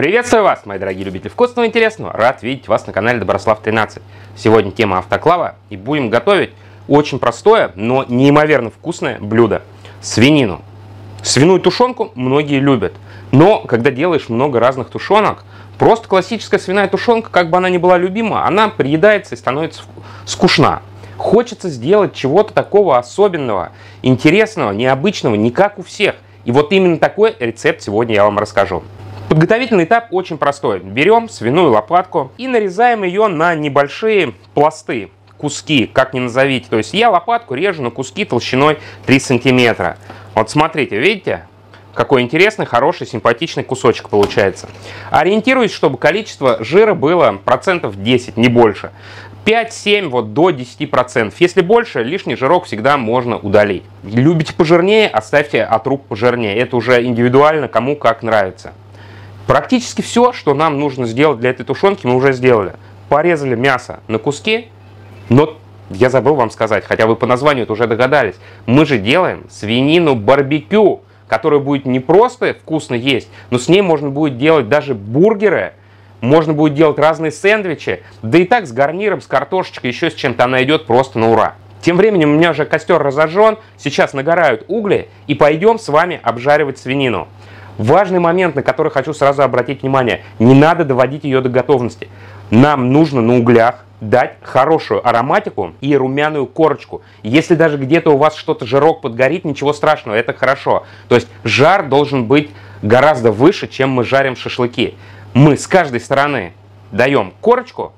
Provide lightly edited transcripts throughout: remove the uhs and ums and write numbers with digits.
Приветствую вас, мои дорогие любители вкусного и интересного. Рад видеть вас на канале Доброслав 13. Сегодня тема автоклава, и будем готовить очень простое, но неимоверно вкусное блюдо – свинину. Свиную тушенку многие любят, но когда делаешь много разных тушенок, просто классическая свиная тушенка, как бы она ни была любима, она приедается и становится скучна. Хочется сделать чего-то такого особенного, интересного, необычного, не как у всех. И вот именно такой рецепт сегодня я вам расскажу. Подготовительный этап очень простой. Берем свиную лопатку и нарезаем ее на небольшие пласты, куски, как ни назовите. То есть я лопатку режу на куски толщиной 3 сантиметра. Вот смотрите, видите, какой интересный, хороший, симпатичный кусочек получается. Ориентируюсь, чтобы количество жира было процентов 10, не больше. 5-7, вот до 10%. Если больше, лишний жирок всегда можно удалить. Любите пожирнее, оставьте отруб пожирнее. Это уже индивидуально, кому как нравится. Практически все, что нам нужно сделать для этой тушенки, мы уже сделали. Порезали мясо на куски, но я забыл вам сказать, хотя вы по названию это уже догадались. Мы же делаем свинину барбекю, которая будет не просто вкусно есть, но с ней можно будет делать даже бургеры, можно будет делать разные сэндвичи, да и так с гарниром, с картошечкой, еще с чем-то она идет просто на ура. Тем временем у меня уже костер разожжен, сейчас нагорают угли, и пойдем с вами обжаривать свинину. Важный момент, на который хочу сразу обратить внимание. Не надо доводить ее до готовности. Нам нужно на углях дать хорошую ароматику и румяную корочку. Если даже где-то у вас что-то жирок подгорит, ничего страшного, это хорошо. То есть жар должен быть гораздо выше, чем мы жарим шашлыки. Мы с каждой стороны даем корочку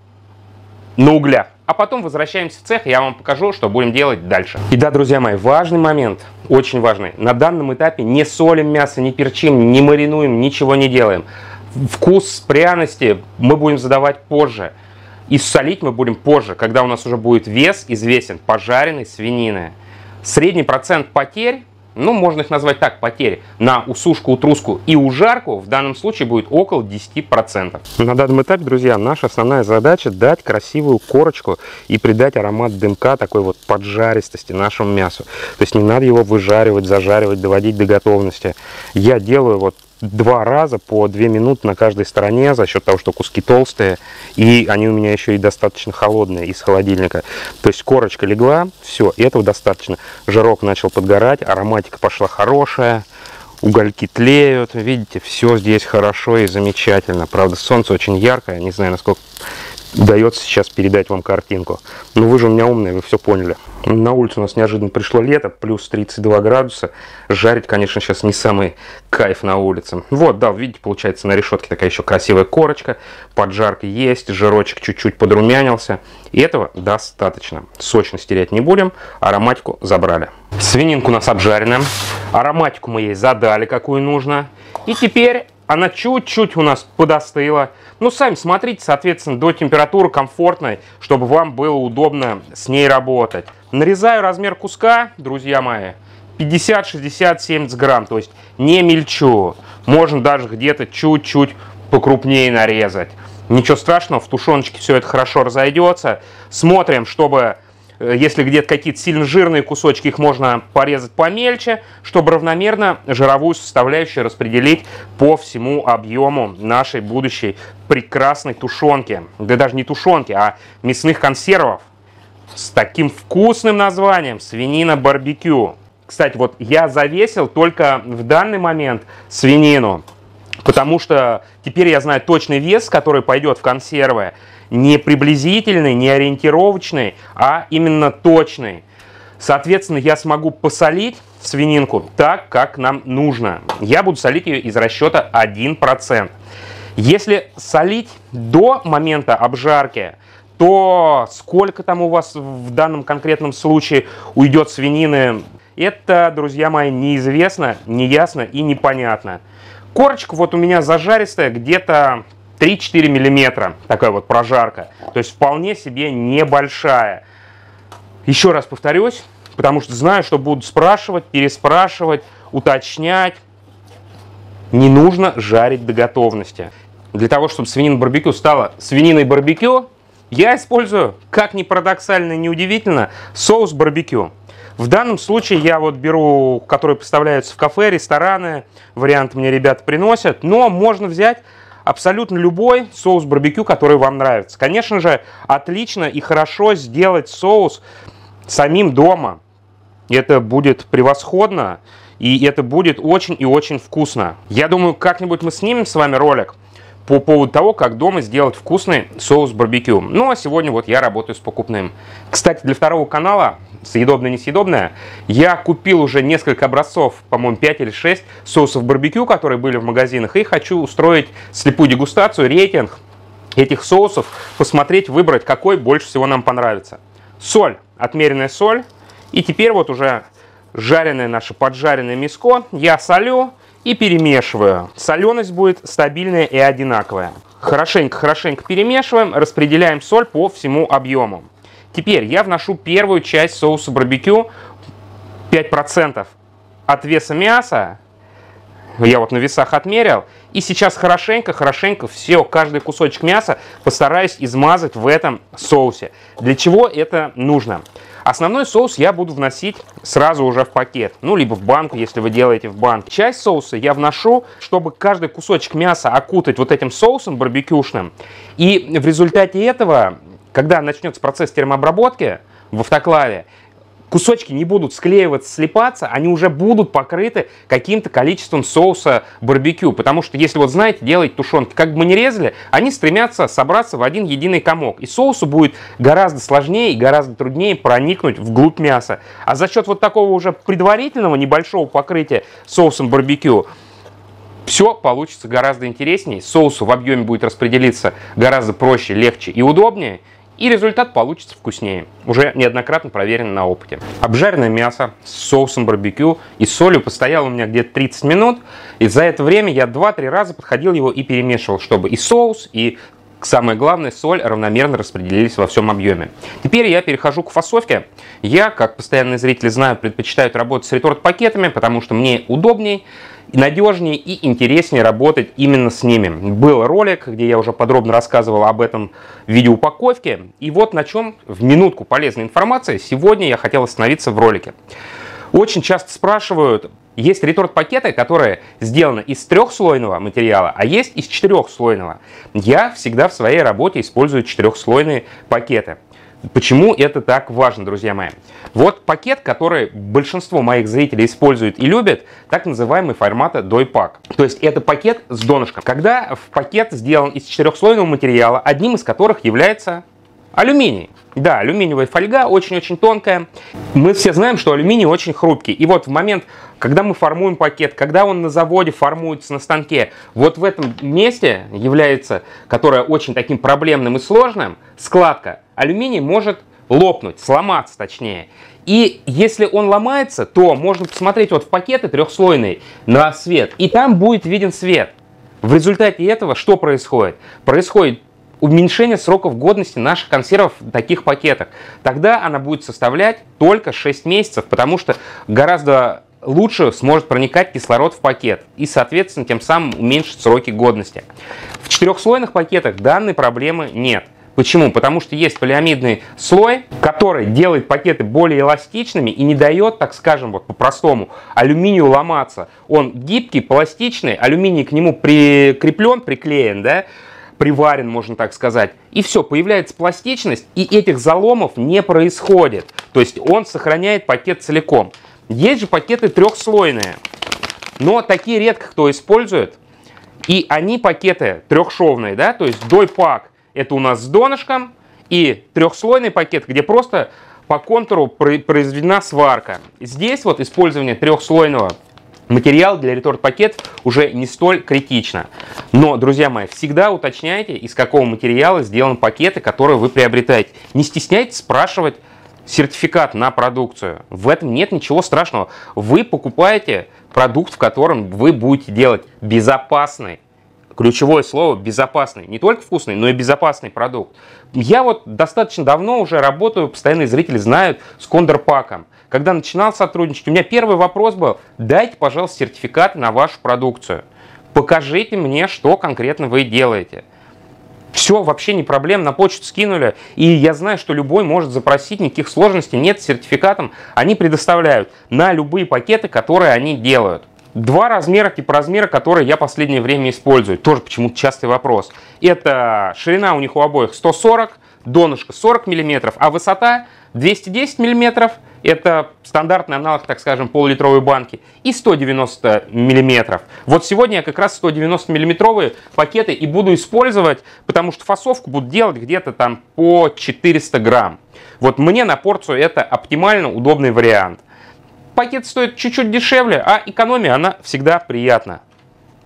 на углях, а потом возвращаемся в цех, и я вам покажу, что будем делать дальше. И да, друзья мои, важный момент, очень важный. На данном этапе не солим мясо, не перчим, не маринуем, ничего не делаем. Вкус пряности мы будем задавать позже. И солить мы будем позже, когда у нас уже будет вес известен пожаренной свинины. Средний процент потерь, ну можно их назвать так, потери, на усушку, утруску и ужарку в данном случае будет около 10%. На данном этапе, друзья, наша основная задача дать красивую корочку и придать аромат дымка, такой вот поджаристости нашему мясу. То есть не надо его выжаривать, зажаривать, доводить до готовности. Я делаю вот два раза по 2 минуты на каждой стороне за счет того, что куски толстые, и они у меня еще и достаточно холодные из холодильника. То есть корочка легла, все, этого достаточно. Жирок начал подгорать, ароматика пошла хорошая, угольки тлеют, видите, все здесь хорошо и замечательно. Правда, солнце очень яркое, не знаю, насколько удается сейчас передать вам картинку. Но вы же у меня умные, вы все поняли. На улицу у нас неожиданно пришло лето, плюс 32 градуса. Жарить, конечно, сейчас не самый кайф на улице. Вот, да, видите, получается на решетке такая еще красивая корочка. Поджарка есть, жирочек чуть-чуть подрумянился. И этого достаточно. Сочность терять не будем, ароматику забрали. Свининку у нас обжарена. Ароматику мы ей задали, какую нужно. И теперь она чуть-чуть у нас подостыла. Ну, сами смотрите, соответственно, до температуры комфортной, чтобы вам было удобно с ней работать. Нарезаю размер куска, друзья мои, 50, 60, 70 грамм. То есть не мельчу. Можно даже где-то чуть-чуть покрупнее нарезать. Ничего страшного, в тушеночке все это хорошо разойдется. Смотрим, чтобы... Если где-то какие-то сильно жирные кусочки, их можно порезать помельче, чтобы равномерно жировую составляющую распределить по всему объему нашей будущей прекрасной тушенки. Да даже не тушенки, а мясных консервов с таким вкусным названием «Свинина барбекю». Кстати, вот я завесил только в данный момент свинину, потому что теперь я знаю точный вес, который пойдет в консервы. Не приблизительный, не ориентировочный, а именно точный. Соответственно, я смогу посолить свининку так, как нам нужно. Я буду солить ее из расчета 1%. Если солить до момента обжарки, то сколько там у вас в данном конкретном случае уйдет свинины, это, друзья мои, неизвестно, неясно и непонятно. Корочка вот у меня зажаристая, где-то 3-4 миллиметра, такая вот прожарка, то есть вполне себе небольшая. Еще раз повторюсь, потому что знаю, что будут спрашивать, переспрашивать, уточнять. Не нужно жарить до готовности. Для того, чтобы свинина барбекю стала свининой барбекю, я использую, как ни парадоксально, ни удивительно, соус барбекю. В данном случае я вот беру, который поставляется в кафе, рестораны, вариант мне ребята приносят, но можно взять абсолютно любой соус барбекю, который вам нравится. Конечно же, отлично и хорошо сделать соус самим дома. Это будет превосходно, и это будет очень и очень вкусно. Я думаю, как-нибудь мы снимем с вами ролик по поводу того, как дома сделать вкусный соус барбекю. Ну, а сегодня вот я работаю с покупным. Кстати, для второго канала «Съедобное-несъедобное» я купил уже несколько образцов, по-моему, 5 или 6 соусов барбекю, которые были в магазинах, и хочу устроить слепую дегустацию, рейтинг этих соусов, посмотреть, выбрать, какой больше всего нам понравится. Соль, отмеренная соль. И теперь вот уже жареное наше поджаренное мяско я солю и перемешиваю. Соленость будет стабильная и одинаковая. Хорошенько-хорошенько перемешиваем, распределяем соль по всему объему. Теперь я вношу первую часть соуса барбекю, 5% от веса мяса. Я вот на весах отмерил. И сейчас хорошенько-хорошенько все, каждый кусочек мяса постараюсь измазать в этом соусе. Для чего это нужно? Основной соус я буду вносить сразу уже в пакет, ну, либо в банку, если вы делаете в банке. Часть соуса я вношу, чтобы каждый кусочек мяса окутать вот этим соусом барбекюшным. И в результате этого, когда начнется процесс термообработки в автоклаве, кусочки не будут склеиваться, слипаться, они уже будут покрыты каким-то количеством соуса барбекю. Потому что, если вот знаете, делать тушенки, как бы мы ни резали, они стремятся собраться в один единый комок. И соусу будет гораздо сложнее и гораздо труднее проникнуть вглубь мяса. А за счет вот такого уже предварительного небольшого покрытия соусом барбекю все получится гораздо интереснее. Соусу в объеме будет распределиться гораздо проще, легче и удобнее. И результат получится вкуснее, уже неоднократно проверено на опыте. Обжаренное мясо с соусом барбекю и солью постояло у меня где-то 30 минут. И за это время я 2-3 раза подходил его и перемешивал, чтобы и соус, и, самое главное, соль равномерно распределились во всем объеме. Теперь я перехожу к фасовке. Я, как постоянные зрители знают, предпочитаю работать с реторт-пакетами, потому что мне удобней, надежнее и интереснее работать именно с ними. Был ролик, где я уже подробно рассказывал об этом видеоупаковке. И вот на чем в минутку полезной информации сегодня я хотел остановиться в ролике. Очень часто спрашивают, есть реторт-пакеты, которые сделаны из трехслойного материала, а есть из четырехслойного. Я всегда в своей работе использую четырехслойные пакеты. Почему это так важно, друзья мои? Вот пакет, который большинство моих зрителей используют и любят, так называемый формата Doy Pack. То есть это пакет с донышком. Когда пакет сделан из четырехслойного материала, одним из которых является алюминий. Да, алюминиевая фольга очень-очень тонкая. Мы все знаем, что алюминий очень хрупкий. И вот в момент, когда мы формуем пакет, когда он на заводе формуется на станке, вот в этом месте является, которое очень таким проблемным и сложным, складка. Алюминий может лопнуть, сломаться точнее. И если он ломается, то можно посмотреть вот в пакеты трехслойные на свет. И там будет виден свет. В результате этого что происходит? Происходит уменьшение сроков годности наших консервов в таких пакетах. Тогда она будет составлять только 6 месяцев, потому что гораздо лучше сможет проникать кислород в пакет и, соответственно, тем самым уменьшить сроки годности. В четырехслойных пакетах данной проблемы нет. Почему? Потому что есть полиамидный слой, который делает пакеты более эластичными и не дает, так скажем, вот по-простому, алюминию ломаться. Он гибкий, пластичный, алюминий к нему прикреплен, приклеен, да? Приварен, можно так сказать. И все, появляется пластичность, и этих заломов не происходит. То есть он сохраняет пакет целиком. Есть же пакеты трехслойные, но такие редко кто использует. И они пакеты трехшовные, да, то есть Doy Pack. Это у нас с донышком и трехслойный пакет, где просто по контуру произведена сварка. Здесь вот использование трехслойного материала для реторт-пакетов уже не столь критично. Но, друзья мои, всегда уточняйте, из какого материала сделаны пакеты, которые вы приобретаете. Не стесняйтесь спрашивать сертификат на продукцию. В этом нет ничего страшного. Вы покупаете продукт, в котором вы будете делать безопасный. Ключевое слово – безопасный. Не только вкусный, но и безопасный продукт. Я вот достаточно давно уже работаю, постоянные зрители знают, с Кондор Паком. Когда начинал сотрудничать, у меня первый вопрос был – дайте, пожалуйста, сертификат на вашу продукцию. Покажите мне, что конкретно вы делаете. Все, вообще не проблем, на почту скинули. И я знаю, что любой может запросить, никаких сложностей нет с сертификатом. Они предоставляют на любые пакеты, которые они делают. Два размера, тип размера, который я последнее время использую. Тоже почему-то частый вопрос. Это ширина у них у обоих 140, донышко 40 мм, а высота 210 мм. Это стандартный аналог, так скажем, полулитровой банки. И 190 мм. Вот сегодня я как раз 190 мм пакеты и буду использовать, потому что фасовку буду делать где-то там по 400 грамм. Вот мне на порцию это оптимально удобный вариант. Пакет стоит чуть-чуть дешевле, а экономия, она всегда приятна.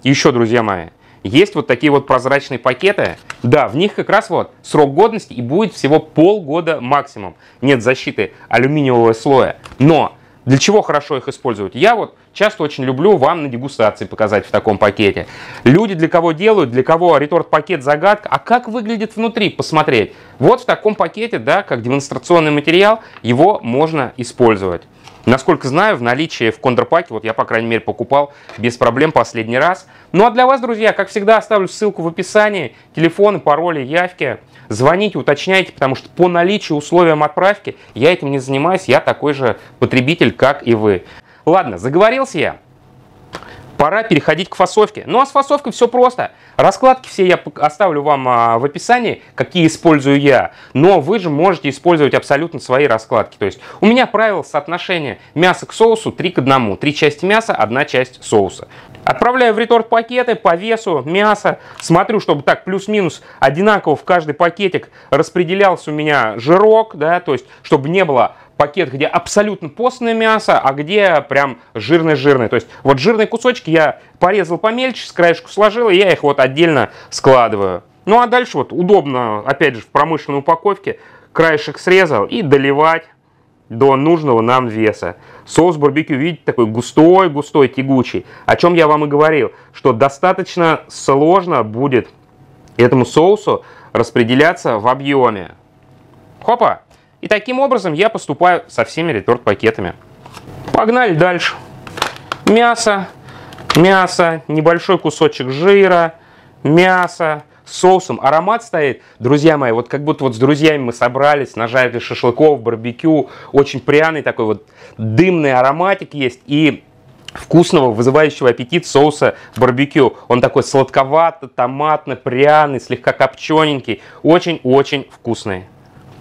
Еще, друзья мои, есть вот такие вот прозрачные пакеты. Да, в них как раз вот срок годности и будет всего полгода максимум. Нет защиты алюминиевого слоя. Но для чего хорошо их использовать? Я вот часто очень люблю вам на дегустации показать в таком пакете. Люди для кого делают, для кого реторт-пакет загадка, а как выглядит внутри, посмотреть. Вот в таком пакете, да, как демонстрационный материал, его можно использовать. Насколько знаю, в наличии в Кондор Паке, вот я, по крайней мере, покупал без проблем последний раз. Ну а для вас, друзья, как всегда, оставлю ссылку в описании, телефоны, пароли, явки. Звоните, уточняйте, потому что по наличию условиям отправки я этим не занимаюсь, я такой же потребитель, как и вы. Ладно, заговорился я. Пора переходить к фасовке. Ну а с фасовкой все просто. Раскладки все я оставлю вам в описании, какие использую я. Но вы же можете использовать абсолютно свои раскладки. То есть у меня правило соотношения мяса к соусу 3:1. 3 части мяса, 1 часть соуса. Отправляю в реторт пакеты по весу мяса. Смотрю, чтобы так плюс-минус одинаково в каждый пакетик распределялся у меня жирок. Да, то есть чтобы не было... пакет, где абсолютно постное мясо, а где прям жирное-жирное. То есть вот жирные кусочки я порезал помельче, с краешку сложил, и я их вот отдельно складываю. Ну а дальше вот удобно, опять же, в промышленной упаковке краешек срезал и доливать до нужного нам веса. Соус барбекю, видите, такой густой-густой, тягучий. О чем я вам и говорил, что достаточно сложно будет этому соусу распределяться в объеме. Хопа! И таким образом я поступаю со всеми реторт-пакетами. Погнали дальше. Мясо, небольшой кусочек жира, мясо с соусом. Аромат стоит, друзья мои, вот как будто вот с друзьями мы собрались, нажарили шашлыков, барбекю. Очень пряный такой вот дымный ароматик есть и вкусного, вызывающего аппетит соуса барбекю. Он такой сладковато, томатно, пряный, слегка копчененький. Очень-очень вкусный.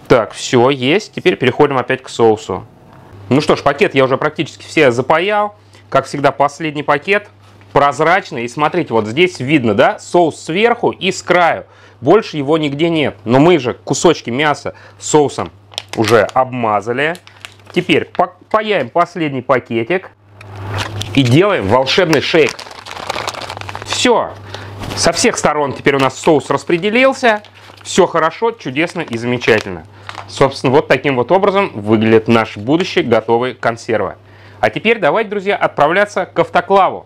Так, все, есть. Теперь переходим опять к соусу. Ну что ж, пакет я уже практически все запаял. Как всегда, последний пакет прозрачный. И смотрите, вот здесь видно, да, соус сверху и с краю. Больше его нигде нет. Но мы же кусочки мяса соусом уже обмазали. Теперь паяем последний пакетик и делаем волшебный шейк. Все. Со всех сторон теперь у нас соус распределился. Все хорошо, чудесно и замечательно. Собственно, вот таким вот образом выглядит наш будущий готовый консерва. А теперь давайте, друзья, отправляться к автоклаву.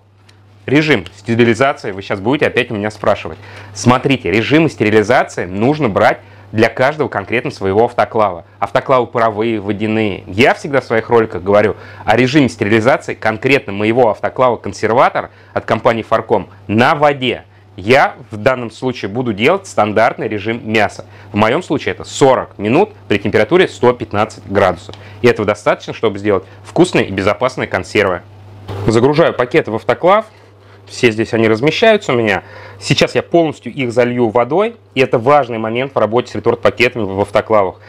Режим стерилизации, вы сейчас будете опять у меня спрашивать. Смотрите, режимы стерилизации нужно брать для каждого конкретно своего автоклава. Автоклавы паровые, водяные. Я всегда в своих роликах говорю о режиме стерилизации конкретно моего автоклава «Консерватор» от компании Farcom на воде. Я в данном случае буду делать стандартный режим мяса. В моем случае это 40 минут при температуре 115 градусов. И этого достаточно, чтобы сделать вкусные и безопасные консервы. Загружаю пакеты в автоклав. Все здесь они размещаются у меня. Сейчас я полностью их залью водой. И это важный момент в работе с реторт-пакетами в автоклавах.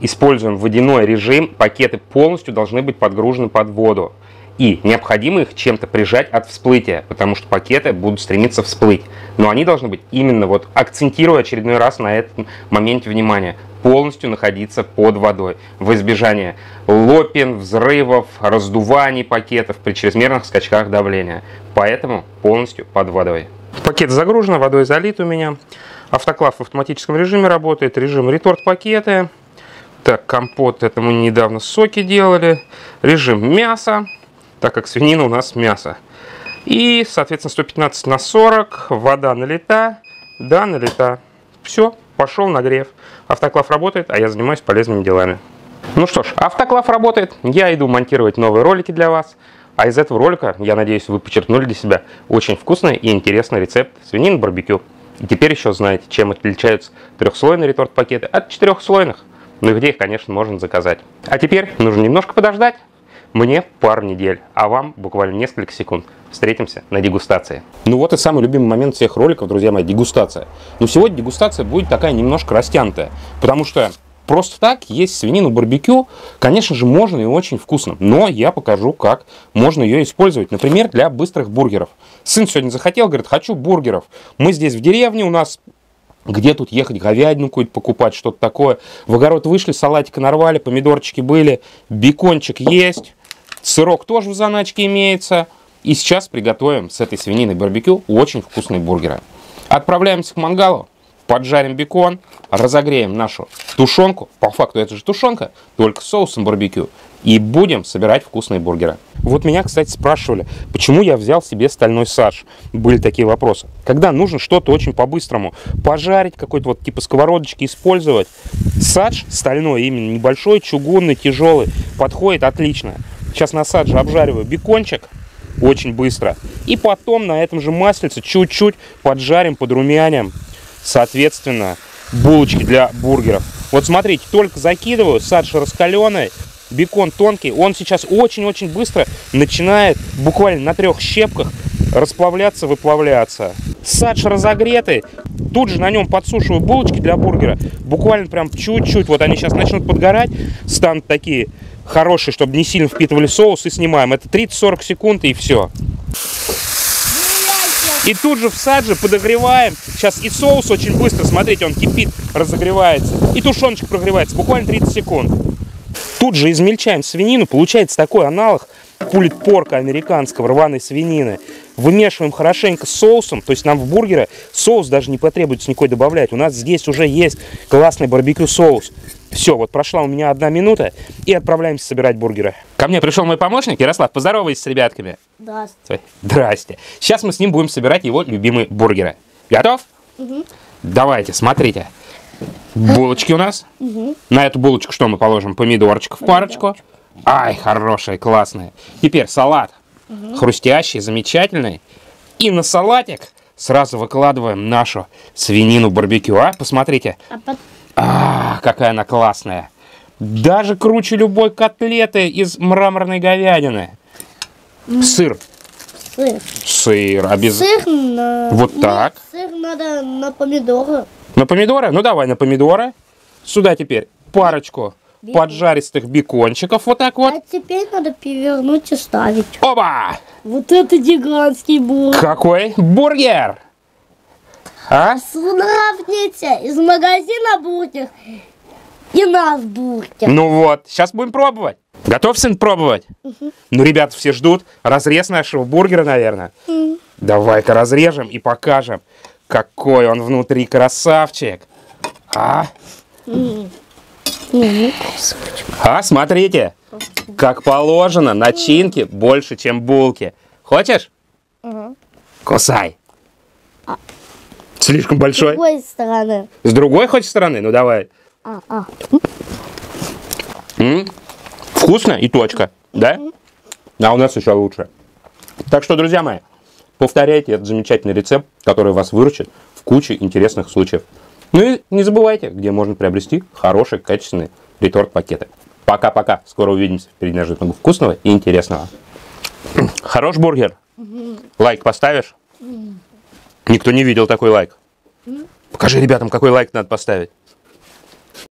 Используем водяной режим. Пакеты полностью должны быть подгружены под воду. И необходимо их чем-то прижать от всплытия, потому что пакеты будут стремиться всплыть. Но они должны быть именно, вот акцентируя очередной раз на этом моменте внимания, полностью находиться под водой в избежание лопин, взрывов, раздуваний пакетов при чрезмерных скачках давления. Поэтому полностью под водой. Пакет загружен, водой залит у меня. Автоклав в автоматическом режиме работает, режим реторт-пакеты. Так, компот, это мы недавно соки делали. Режим мяса. Так как свинина у нас мясо. И, соответственно, 115 на 40, вода налита, да, налита. Все, пошел нагрев. Автоклав работает, а я занимаюсь полезными делами. Ну что ж, автоклав работает, я иду монтировать новые ролики для вас. А из этого ролика, я надеюсь, вы почерпнули для себя очень вкусный и интересный рецепт свинины барбекю. И теперь еще знаете, чем отличаются трехслойные реторт-пакеты от четырехслойных. Ну и где их, конечно, можно заказать. А теперь нужно немножко подождать. Мне пару недель, а вам буквально несколько секунд. встретимся на дегустации. Ну вот и самый любимый момент всех роликов, друзья мои, дегустация. Но сегодня дегустация будет такая немножко растянутая, потому что просто так есть свинину барбекю, конечно же, можно и очень вкусно. Но я покажу, как можно ее использовать, например, для быстрых бургеров. Сын сегодня захотел, говорит, хочу бургеров. Мы здесь в деревне, у нас где тут ехать, говядину какую-то покупать, что-то такое. В огород вышли, салатик нарвали, помидорчики были, бекончик есть, сырок тоже в заначке имеется. И сейчас приготовим с этой свининой барбекю очень вкусные бургеры. Отправляемся к мангалу. Поджарим бекон, разогреем нашу тушенку, по факту это же тушенка, только с соусом барбекю, и будем собирать вкусные бургеры. Вот меня, кстати, спрашивали, почему я взял себе стальной садж. Были такие вопросы. Когда нужно что-то очень по-быстрому пожарить, какой-то вот типа сковородочки использовать, садж стальной, именно небольшой, чугунный, тяжелый, подходит отлично. Сейчас на садже обжариваю бекончик очень быстро, и потом на этом же маслице чуть-чуть поджарим, подрумяним, соответственно, булочки для бургеров. Вот смотрите, только закидываю, садж раскаленный, бекон тонкий, он сейчас очень-очень быстро начинает буквально на трех щепках расплавляться, выплавляться. Садж разогретый, тут же на нем подсушиваю булочки для бургера, буквально прям чуть-чуть, вот они сейчас начнут подгорать, станут такие хорошие, чтобы не сильно впитывали соус, и снимаем. Это 30-40 секунд и все. И тут же в садже подогреваем. Сейчас и соус очень быстро, смотрите, он кипит, разогревается. И тушеночка прогревается, буквально 30 секунд. Тут же измельчаем свинину, получается такой аналог пулит-порка американского, рваной свинины. Вымешиваем хорошенько с соусом, то есть нам в бургеры соус даже не потребуется никакой добавлять. У нас здесь уже есть классный барбекю соус. Все, вот прошла у меня 1 минута, и отправляемся собирать бургеры. Ко мне пришел мой помощник. Ярослав, поздоровайся с ребятками. Здрасте. Здрасте. Сейчас мы с ним будем собирать его любимые бургеры. Готов? Угу. Давайте, смотрите. Булочки у нас. Угу. На эту булочку что мы положим? Помидорчик в парочку. Ай, хорошие, классные. Теперь салат. Угу. Хрустящий, замечательный. И на салатик сразу выкладываем нашу свинину барбекю. А, посмотрите. А, какая она классная. Даже круче любой котлеты из мраморной говядины. Сыр. Сыр обязательно. Вот так. Сыр надо на помидоры. На помидоры? Ну давай на помидоры. Сюда теперь парочку поджаристых бекончиков. Вот так вот. А теперь надо перевернуть и ставить. Оба! Вот это гигантский бургер. Какой бургер? А? Сравните из магазина бургер и наш бургер. Ну вот, сейчас будем пробовать. Готов, сын, пробовать? Угу. Ну, ребята, все ждут разрез нашего бургера, наверное. Угу. Давай-ка разрежем и покажем, какой он внутри красавчик. А? Угу. А, смотрите, как положено, начинки больше, чем булки. Хочешь? Угу. Кусай. Слишком большой. С другой стороны. С другой хоть стороны? Ну давай. Вкусно и точка, да? А у нас еще лучше. Так что, друзья мои, повторяйте этот замечательный рецепт, который вас выручит в куче интересных случаев. Ну и не забывайте, где можно приобрести хорошие, качественные реторт-пакеты. Пока-пока, скоро увидимся. Впереди нас ждет много вкусного и интересного. Хорош бургер? Лайк поставишь? Никто не видел такой лайк. Покажи ребятам, какой лайк надо поставить.